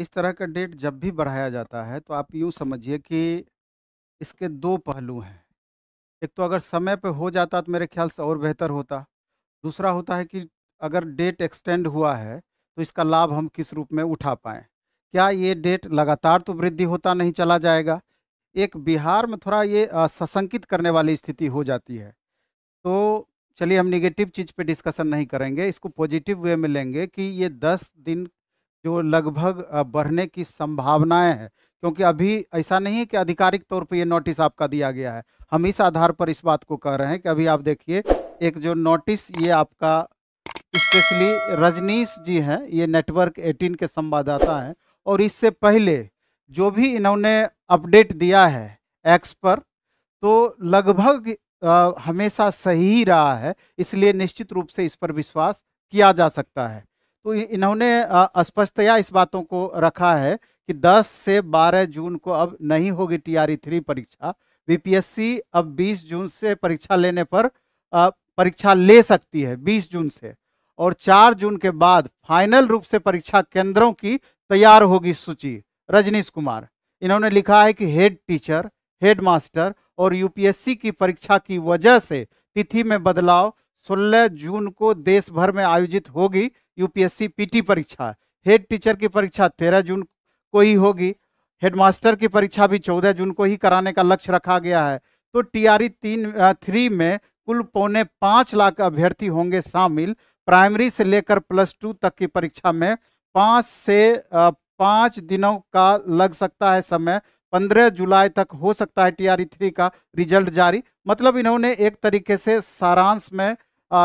इस तरह का डेट जब भी बढ़ाया जाता है तो आप यूँ समझिए कि इसके दो पहलू हैं। एक तो अगर समय पे हो जाता तो मेरे ख्याल से और बेहतर होता। दूसरा होता है कि अगर डेट एक्सटेंड हुआ है तो इसका लाभ हम किस रूप में उठा पाएँ। क्या ये डेट लगातार तो वृद्धि होता नहीं चला जाएगा। एक बिहार में थोड़ा ये सशंकित करने वाली स्थिति हो जाती है। तो चलिए हम नेगेटिव चीज़ पे डिस्कशन नहीं करेंगे, इसको पॉजिटिव वे में लेंगे कि ये 10 दिन जो लगभग बढ़ने की संभावनाएं हैं, क्योंकि अभी ऐसा नहीं है कि आधिकारिक तौर पे ये नोटिस आपका दिया गया है। हम इस आधार पर इस बात को कह रहे हैं कि अभी आप देखिए एक जो नोटिस ये आपका स्पेशली रजनीश जी हैं, ये नेटवर्क 18 के संवाददाता हैं, और इससे पहले जो भी इन्होंने अपडेट दिया है एक्स पर तो लगभग हमेशा सही ही रहा है, इसलिए निश्चित रूप से इस पर विश्वास किया जा सकता है। तो इन्होंने स्पष्टतया इस बातों को रखा है कि 10 से 12 जून को अब नहीं होगी TRE 3 परीक्षा। बीपीएससी अब 20 जून से परीक्षा लेने पर परीक्षा ले सकती है 20 जून से, और 4 जून के बाद फाइनल रूप से परीक्षा केंद्रों की तैयार होगी सूची। रजनीश कुमार इन्होंने लिखा है कि हेड टीचर, हेड मास्टर और यूपीएससी की परीक्षा की वजह से तिथि में बदलाव 16 जून को देश भर में आयोजित होगी यूपीएससी पीटी परीक्षा। हेड टीचर की परीक्षा 13 जून को ही होगी। हेडमास्टर की परीक्षा भी 14 जून को ही कराने का लक्ष्य रखा गया है। तो TRE 3 में कुल 4.25 लाख अभ्यर्थी होंगे शामिल। प्राइमरी से लेकर प्लस 2 तक की परीक्षा में 5 से 5 दिनों का लग सकता है समय। 15 जुलाई तक हो सकता है TRE 3 का रिजल्ट जारी। मतलब इन्होंने एक तरीके से सारांश में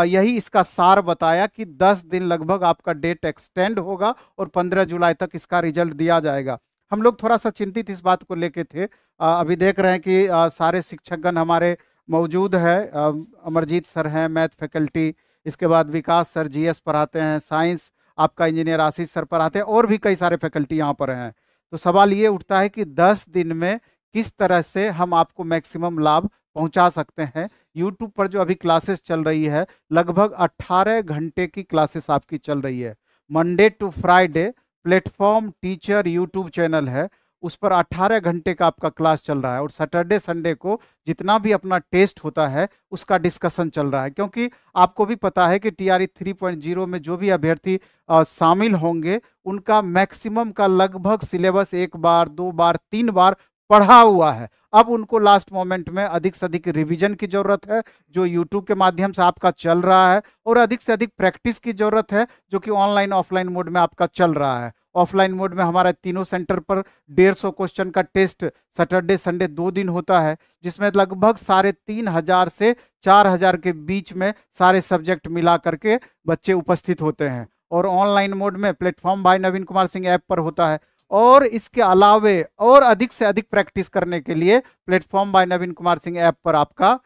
यही इसका सार बताया कि 10 दिन लगभग आपका डेट एक्सटेंड होगा और 15 जुलाई तक इसका रिजल्ट दिया जाएगा। हम लोग थोड़ा सा चिंतित इस बात को लेके थे। अभी देख रहे हैं कि सारे शिक्षकगण हमारे मौजूद हैं। अमरजीत सर हैं मैथ फैकल्टी, इसके बाद विकास सर GS पढ़ाते हैं, साइंस आपका इंजीनियर आशीष सर पढ़ाते हैं, और भी कई सारे फैकल्टी यहाँ पर हैं। तो सवाल ये उठता है कि 10 दिन में किस तरह से हम आपको मैक्सिमम लाभ पहुंचा सकते हैं। YouTube पर जो अभी क्लासेस चल रही है लगभग 18 घंटे की क्लासेस आपकी चल रही है। Monday to Friday platform teacher YouTube channel है, उस पर 18 घंटे का आपका क्लास चल रहा है, और सैटरडे संडे को जितना भी अपना टेस्ट होता है उसका डिस्कशन चल रहा है। क्योंकि आपको भी पता है कि TRE 3.0 में जो भी अभ्यर्थी शामिल होंगे उनका मैक्सिमम का लगभग सिलेबस 1 बार 2 बार 3 बार पढ़ा हुआ है। अब उनको लास्ट मोमेंट में अधिक से अधिक रिवीजन की ज़रूरत है जो YouTube के माध्यम से आपका चल रहा है, और अधिक से अधिक प्रैक्टिस की ज़रूरत है जो कि ऑनलाइन ऑफलाइन मोड में आपका चल रहा है। ऑफलाइन मोड में हमारा तीनों सेंटर पर 150 क्वेश्चन का टेस्ट सैटरडे संडे 2 दिन होता है, जिसमें लगभग 3500 से 4000 के बीच में सारे सब्जेक्ट मिला करके बच्चे उपस्थित होते हैं। और ऑनलाइन मोड में platform by Naveen Kumar Singh app पर होता है, और इसके अलावे और अधिक से अधिक प्रैक्टिस करने के लिए platform by Naveen Kumar Singh app पर आपका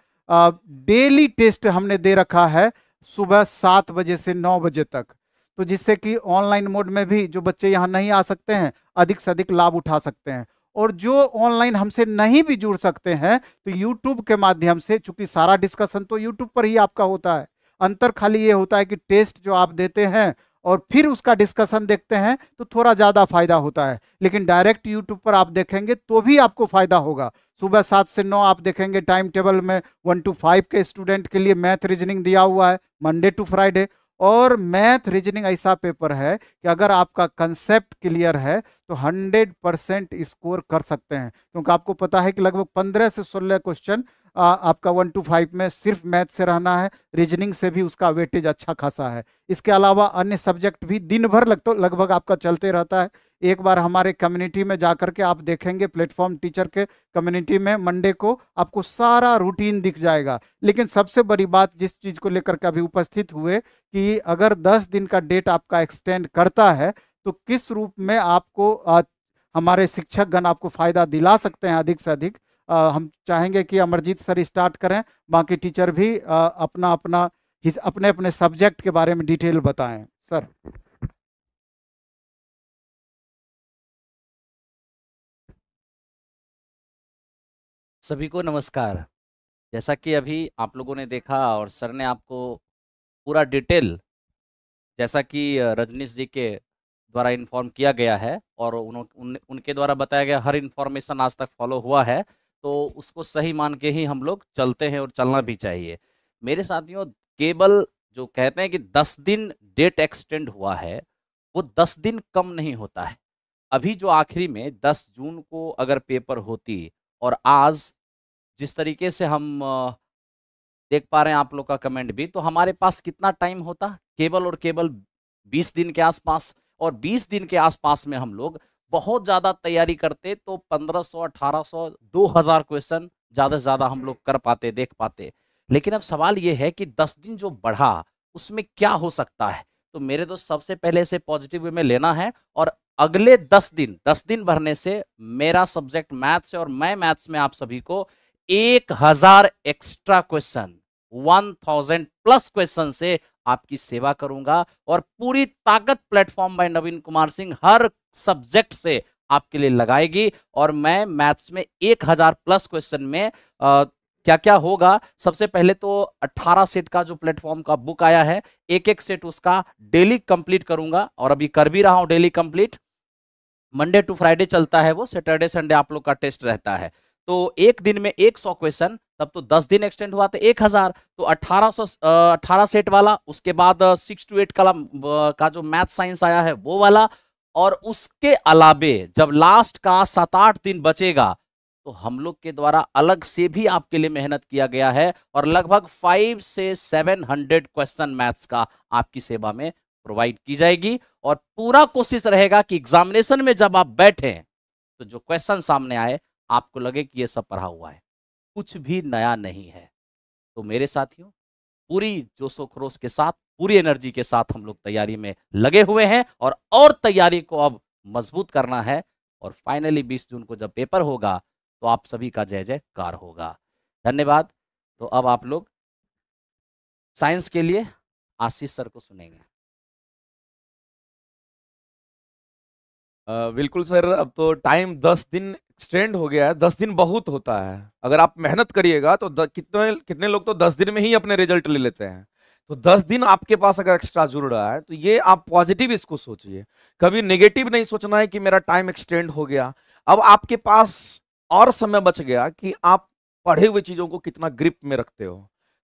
डेली टेस्ट हमने दे रखा है सुबह 7 बजे से 9 बजे तक। तो जिससे कि ऑनलाइन मोड में भी जो बच्चे यहाँ नहीं आ सकते हैं अधिक से अधिक लाभ उठा सकते हैं, और जो ऑनलाइन हमसे नहीं भी जुड़ सकते हैं तो YouTube के माध्यम से, चूंकि सारा डिस्कशन तो YouTube पर ही आपका होता है। अंतर खाली ये होता है कि टेस्ट जो आप देते हैं और फिर उसका डिस्कशन देखते हैं तो थोड़ा ज़्यादा फायदा होता है, लेकिन डायरेक्ट YouTube पर आप देखेंगे तो भी आपको फायदा होगा। सुबह 7 से 9 आप देखेंगे टाइम टेबल में 1 to 5 के स्टूडेंट के लिए मैथ रीजनिंग दिया हुआ है मंडे टू फ्राइडे, और मैथ रीजनिंग ऐसा पेपर है कि अगर आपका कंसेप्ट क्लियर है तो 100% स्कोर कर सकते हैं, क्योंकि आपको पता है कि लगभग 15 से 16 क्वेश्चन आपका 1 to 5 में सिर्फ मैथ से रहना है, रीजनिंग से भी उसका वेटेज अच्छा खासा है। इसके अलावा अन्य सब्जेक्ट भी दिन भर लगभग आपका चलते रहता है। एक बार हमारे कम्युनिटी में जा करके आप देखेंगे प्लेटफॉर्म टीचर के कम्युनिटी में मंडे को आपको सारा रूटीन दिख जाएगा। लेकिन सबसे बड़ी बात जिस चीज़ को लेकर के अभी उपस्थित हुए कि अगर 10 दिन का डेट आपका एक्सटेंड करता है तो किस रूप में आपको हमारे शिक्षकगण आपको फ़ायदा दिला सकते हैं अधिक से अधिक। हम चाहेंगे कि अमरजीत सर स्टार्ट करें, बाकी टीचर भी अपने सब्जेक्ट के बारे में डिटेल बताएं। सर सभी को नमस्कार। जैसा कि अभी आप लोगों ने देखा और सर ने आपको पूरा डिटेल, जैसा कि रजनीश जी के द्वारा इन्फॉर्म किया गया है और उनके द्वारा बताया गया हर इन्फॉर्मेशन आज तक फॉलो हुआ है, तो उसको सही मान के ही हम लोग चलते हैं और चलना भी चाहिए। मेरे साथियों, केवल जो कहते हैं कि 10 दिन डेट एक्सटेंड हुआ है, वो 10 दिन कम नहीं होता है। अभी जो आखिरी में 10 जून को अगर पेपर होती और आज जिस तरीके से हम देख पा रहे हैं आप लोग का कमेंट भी, तो हमारे पास कितना टाइम होता, केवल और केवल 20 दिन के आसपास। और 20 दिन के आसपास में हम लोग बहुत ज़्यादा तैयारी करते तो 1500, 1800, 2000 क्वेश्चन ज़्यादा से ज़्यादा हम लोग कर पाते, देख पाते। लेकिन अब सवाल ये है कि 10 दिन जो बढ़ा उसमें क्या हो सकता है। तो मेरे दोस्त, सबसे पहले इसे पॉजिटिव वे में लेना है और अगले 10 दिन भरने से मेरा सब्जेक्ट मैथ्स है और मैं मैथ्स में आप सभी को 1000 एक्स्ट्रा क्वेश्चन, 1000 प्लस क्वेश्चन से आपकी सेवा करूंगा और पूरी ताकत प्लेटफॉर्म बाय नवीन कुमार सिंह हर सब्जेक्ट से आपके लिए लगाएगी। और मैं मैथ्स में 1000 प्लस क्वेश्चन में क्या क्या होगा, सबसे पहले तो 18 सेट का जो प्लेटफॉर्म का बुक आया है, एक सेट उसका डेली कंप्लीट करूंगा और अभी कर भी रहा हूं daily complete. Monday to Friday चलता है वो, सैटरडे संडे आप लोग का टेस्ट रहता है। तो एक दिन में 100 क्वेश्चन, तब तो 10 दिन एक्सटेंड हुआ तो 1000, तो 18 सेट वाला, उसके बाद 6 to 8 का जो मैथ साइंस आया है वो वाला, और उसके अलावे जब लास्ट का 7-8 दिन बचेगा तो हम लोग के द्वारा अलग से भी आपके लिए मेहनत किया गया है और लगभग 500 से 700 क्वेश्चन मैथ्स का आपकी सेवा में प्रोवाइड की जाएगी। और पूरा कोशिश रहेगा कि एग्जामिनेशन में जब आप बैठें तो जो क्वेश्चन सामने आए आपको लगे कि ये सब पढ़ा हुआ है, कुछ भी नया नहीं है। तो मेरे साथियों, पूरी जोशो खरोश के साथ, पूरी एनर्जी के साथ हम लोग तैयारी में लगे हुए हैं और तैयारी को अब मजबूत करना है। और फाइनली 20 जून को जब पेपर होगा तो आप सभी का जय जयकार होगा। धन्यवाद। तो अब आप लोग साइंस के लिए आशीष सर को सुनेंगे। बिल्कुल सर, अब तो टाइम 10 दिन एक्सटेंड हो गया है। 10 दिन बहुत होता है। अगर आप मेहनत करिएगा तो कितने लोग तो 10 दिन में ही अपने रिजल्ट ले लेते हैं। तो 10 दिन आपके पास अगर एक्स्ट्रा जुड़ रहा है तो ये आप पॉजिटिव इसको सोचिए, कभी नेगेटिव नहीं सोचना है कि मेरा टाइम एक्सटेंड हो गया। अब आपके पास और समय बच गया कि आप पढ़े हुए चीज़ों को कितना ग्रिप में रखते हो।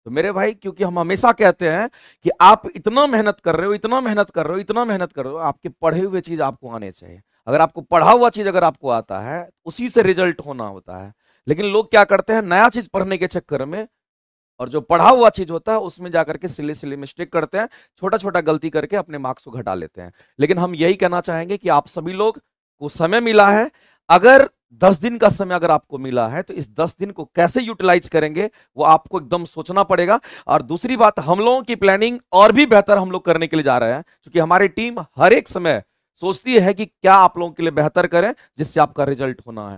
तो मेरे भाई, क्योंकि हम हमेशा कहते हैं कि आप इतना मेहनत कर रहे हो, इतना मेहनत कर रहे हो, इतना मेहनत कर रहे हो, आपके पढ़े हुए चीज़ आपको आने चाहिए। अगर आपको पढ़ा हुआ चीज़ अगर आपको आता है उसी से रिजल्ट होना होता है। लेकिन लोग क्या करते हैं, नया चीज़ पढ़ने के चक्कर में और जो पढ़ा हुआ चीज़ होता है उसमें जाकर के सिले मिस्टेक करते हैं, छोटा छोटा गलती करके अपने मार्क्स को घटा लेते हैं। लेकिन हम यही कहना चाहेंगे कि आप सभी लोग को समय मिला है, अगर 10 दिन का समय अगर आपको मिला है तो इस 10 दिन को कैसे यूटिलाइज करेंगे वो आपको एकदम सोचना पड़ेगा। और दूसरी बात, हम लोगों की प्लानिंग और भी बेहतर हम लोग करने के लिए जा रहे हैं, क्योंकि हमारी टीम हर एक समय सोचती है कि क्या आप लोगों के लिए बेहतर करें जिससे आपका रिजल्ट होना है।